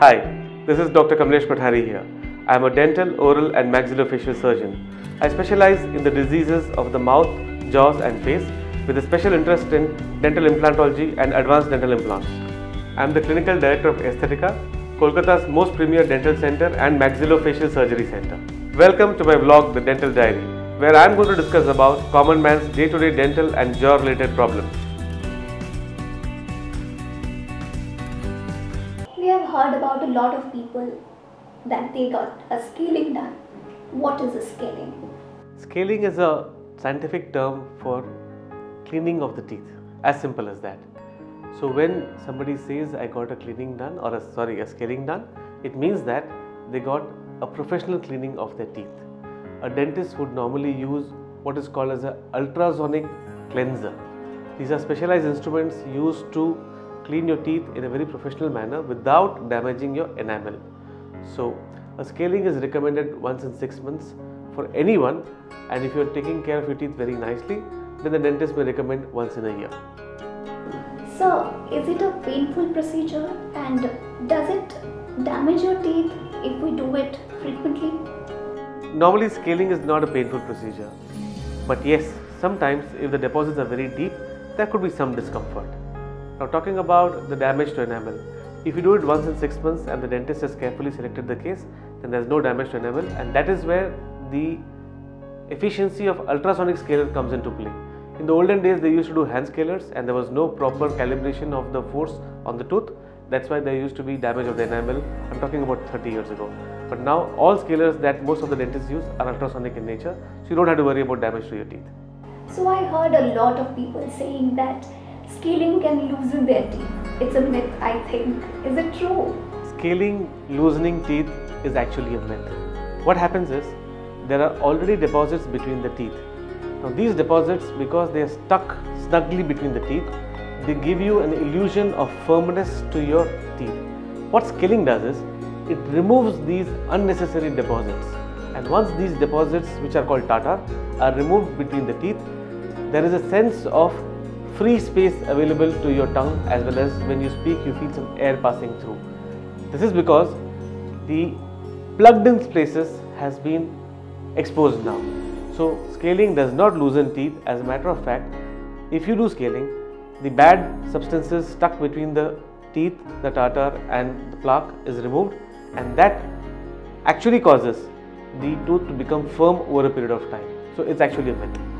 Hi, this is Dr. Kamlesh Kothari here. I am a dental, oral and maxillofacial surgeon. I specialize in the diseases of the mouth, jaws and face with a special interest in dental implantology and advanced dental implants. I am the clinical director of Aesthetica, Kolkata's most premier dental center and maxillofacial surgery center. Welcome to my blog, The Dental Diary, where I am going to discuss about common man's day-to-day dental and jaw related problems. We have heard about a lot of people that they got a scaling done. What is a scaling? Scaling is a scientific term for cleaning of the teeth, as simple as that. So when somebody says I got a cleaning done or a scaling done, it means that they got a professional cleaning of their teeth. A dentist would normally use what is called as an ultrasonic cleanser. These are specialized instruments used to clean your teeth in a very professional manner without damaging your enamel. So a scaling is recommended once in 6 months for anyone, and if you are taking care of your teeth very nicely, then the dentist may recommend once in a year. So is it a painful procedure, and does it damage your teeth if we do it frequently? Normally scaling is not a painful procedure, but yes, sometimes if the deposits are very deep, there could be some discomfort. Now talking about the damage to enamel, if you do it once in 6 months and the dentist has carefully selected the case, then there is no damage to enamel, and that is where the efficiency of ultrasonic scaler comes into play. In the olden days they used to do hand scalers and there was no proper calibration of the force on the tooth, that's why there used to be damage of the enamel. I'm talking about 30 years ago. But now all scalers that most of the dentists use are ultrasonic in nature, so you don't have to worry about damage to your teeth. So I heard a lot of people saying that scaling can loosen their teeth. It's a myth, I think. Is it true? Scaling, loosening teeth is actually a myth. What happens is, there are already deposits between the teeth. Now these deposits, because they are stuck snugly between the teeth, they give you an illusion of firmness to your teeth. What scaling does is, it removes these unnecessary deposits. And once these deposits, which are called tartar, are removed between the teeth, there is a sense of free space available to your tongue, as well as when you speak you feel some air passing through. This is because the plugged in spaces has been exposed now. So scaling does not loosen teeth. As a matter of fact, if you do scaling, the bad substances stuck between the teeth, the tartar and the plaque is removed, and that actually causes the tooth to become firm over a period of time. So it's actually a myth.